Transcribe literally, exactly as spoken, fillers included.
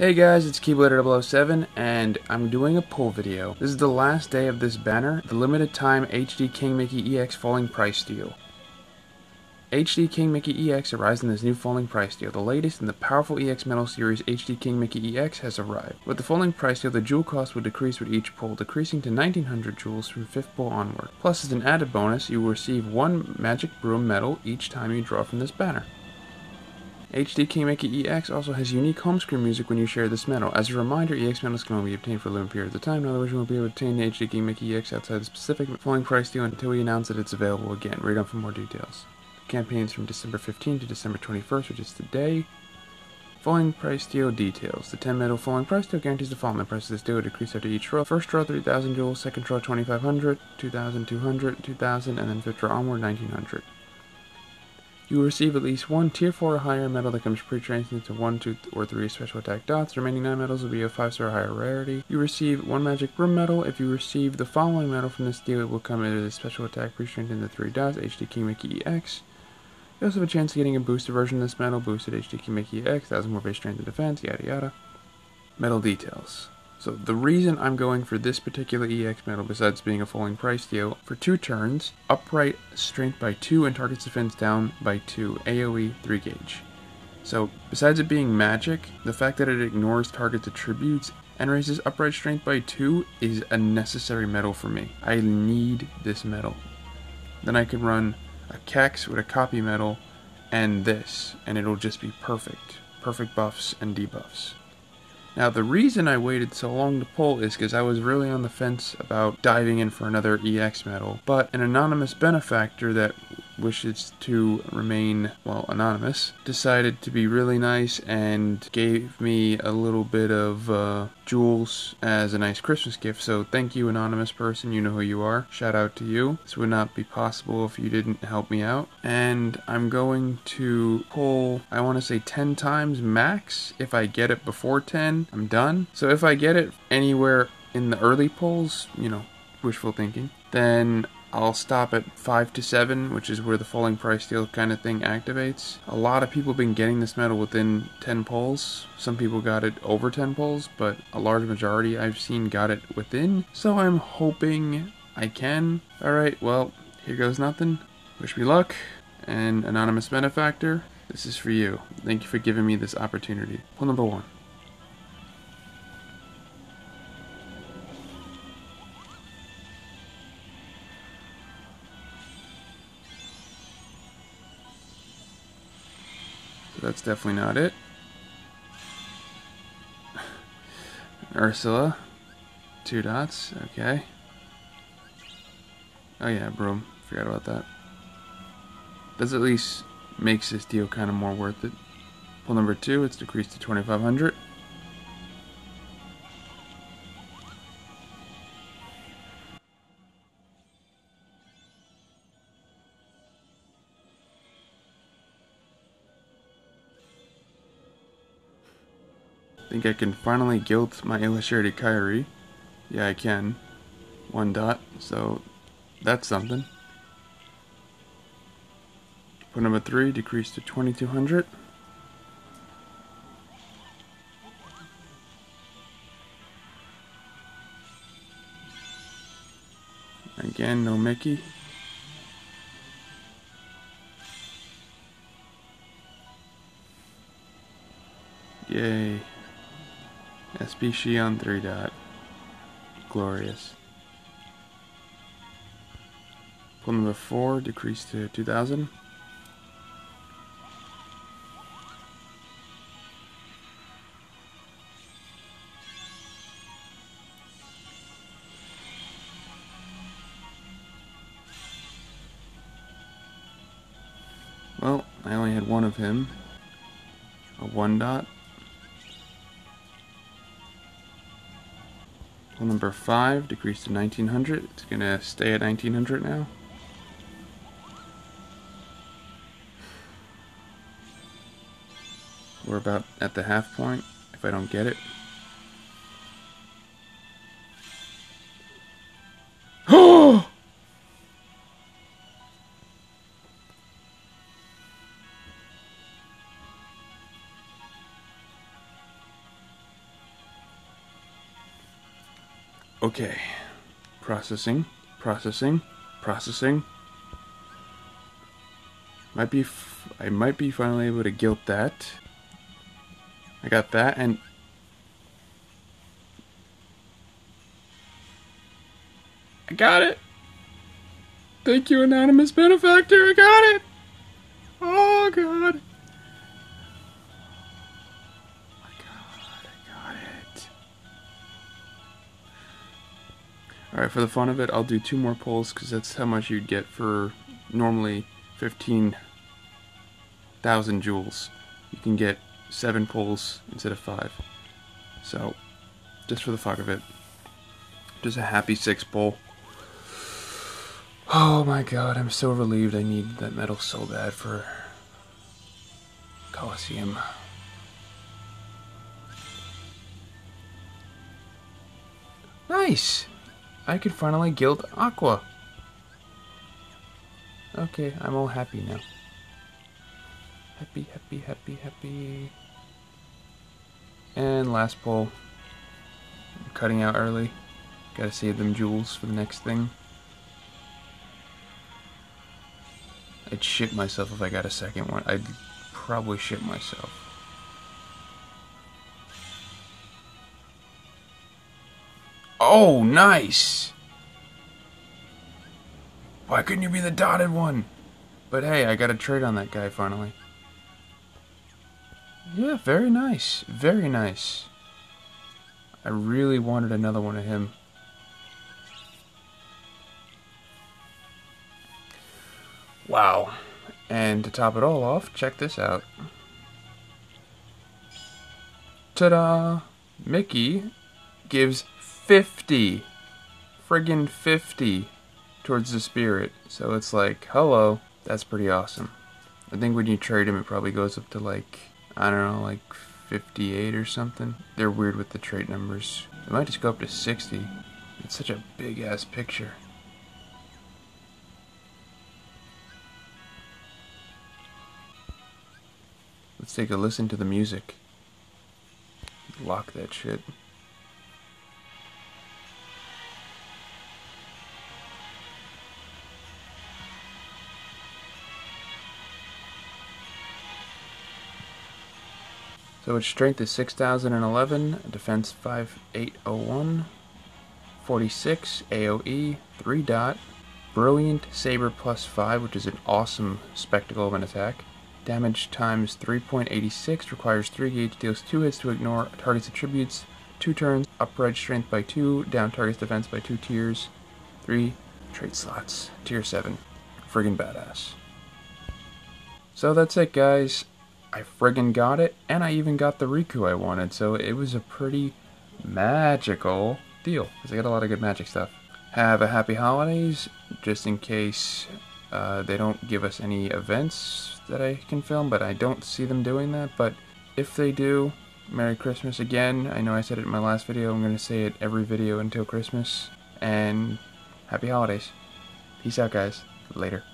Hey guys, it's Keyblader zero zero seven and I'm doing a pull video. This is the last day of this banner, the limited time H D King Mickey E X Falling Price Deal. H D King Mickey E X arrives in this new Falling Price Deal. The latest in the powerful E X Metal series, H D King Mickey E X, has arrived. With the Falling Price Deal, the jewel cost would decrease with each pull, decreasing to nineteen hundred jewels from fifth pull onward. Plus, as an added bonus, you will receive one Magic Broom Medal each time you draw from this banner. H D King Mickey E X also has unique home screen music when you share this medal. As a reminder, E X medals can only be obtained for a limited period of time, in other words, you won't be able to obtain the H D King Mickey E X outside the specific Falling Price Deal until we announce that it's available again. Read on for more details. The campaign is from December fifteenth to December twenty-first, which is today. Falling Price Deal details. The ten medal Falling Price Deal guarantees the following: the price of this deal will decrease after each row. First draw three thousand jewels, second draw twenty-five hundred, two thousand two hundred, two thousand, and then fifth draw onward nineteen hundred. You will receive at least one tier four or higher medal that comes pre-trained into one, two, or three special attack dots. The remaining nine medals will be of five star or higher rarity. You receive one Magic Broom medal. If you receive the following medal from this deal, it will come as a special attack pre-trained into three dots, H D King Mickey E X. You also have a chance of getting a boosted version of this medal, boosted H D King Mickey E X, one thousand more base strength and defense, yada yada. Medal details. So the reason I'm going for this particular E X medal, besides being a Falling Price Deal, for two turns, upright strength by two and targets defense down by two, A O E three gauge. So besides it being magic, the fact that it ignores targets attributes and raises upright strength by two is a necessary medal for me. I need this medal. Then I can run a Kex with a copy medal and this, and it'll just be perfect. Perfect buffs and debuffs. Now, the reason I waited so long to pull is because I was really on the fence about diving in for another E X medal, but an anonymous benefactor that wishes to remain, well, anonymous, decided to be really nice and gave me a little bit of uh, jewels as a nice Christmas gift. So thank you, anonymous person, you know who you are. Shout out to you. This would not be possible if you didn't help me out. And I'm going to pull, I want to say ten times max. If I get it before ten, I'm done. So if I get it anywhere in the early pulls, you know, wishful thinking, then I'll stop at five to seven, which is where the Falling Price Deal kind of thing activates. A lot of people have been getting this medal within ten pulls. Some people got it over ten pulls, but a large majority I've seen got it within. So I'm hoping I can. Alright, well, here goes nothing. Wish me luck. And anonymous benefactor, this is for you. Thank you for giving me this opportunity. Pull number one. That's definitely not it. Ursula. Two dots. Okay. Oh yeah, broom. Forgot about that. This at least makes this deal kind of more worth it. Pull number two. It's decreased to twenty-five hundred. I think I can finally guilt my illustrated Kairi. Yeah, I can. One dot, so that's something. Put number three, decreased to twenty-two hundred. Again, no Mickey. Yay. S P Xion three dot. Glorious. Pull number four, decreased to two thousand. Well, I only had one of him. A one dot. Number five, decreased to nineteen hundred. It's gonna stay at nineteen hundred now. We're about at the half point if I don't get it. Oh! Okay. Processing. Processing. Processing. Might be... F I might be finally able to guilt that. I got that and... I got it! Thank you, Anonymous Benefactor! I got it! Oh, God! I got it, I got it. Alright, for the fun of it, I'll do two more polls, because that's how much you'd get for normally fifteen thousand joules. You can get seven polls instead of five. So, just for the fuck of it. Just a happy six poll. Oh my god, I'm so relieved. I need that medal so bad for Colosseum. Nice! I could finally guild Aqua. Okay, I'm all happy now. Happy, happy, happy, happy. And last poll. I'm cutting out early. Gotta save them jewels for the next thing. I'd shit myself if I got a second one. I'd probably shit myself. Oh, nice! Why couldn't you be the dotted one? But hey, I got a trade on that guy finally. Yeah, very nice. Very nice. I really wanted another one of him. Wow. And to top it all off, check this out. Ta-da! Mickey gives fifty. Friggin' fifty towards the spirit. So it's like, hello. That's pretty awesome. I think when you trade him, it probably goes up to like, I don't know, like fifty-eight or something. They're weird with the trait numbers. It might just go up to sixty. It's such a big-ass picture. Let's take a listen to the music. Lock that shit. So its strength is six thousand eleven, defense five eight oh one, forty-six, A O E, three dot, brilliant saber plus five, which is an awesome spectacle of an attack. Damage times three point eight six, requires three gauge, deals two hits to ignore, targets attributes, two turns, upright strength by two, down targets defense by two tiers, three trait slots, tier seven. Friggin' badass. So that's it, guys. I friggin' got it, and I even got the Riku I wanted, so it was a pretty magical deal, because I got a lot of good magic stuff. Have a happy holidays, just in case... Uh, they don't give us any events that I can film, but I don't see them doing that. But if they do, Merry Christmas again. I know I said it in my last video. I'm going to say it every video until Christmas. And happy holidays. Peace out, guys. Later.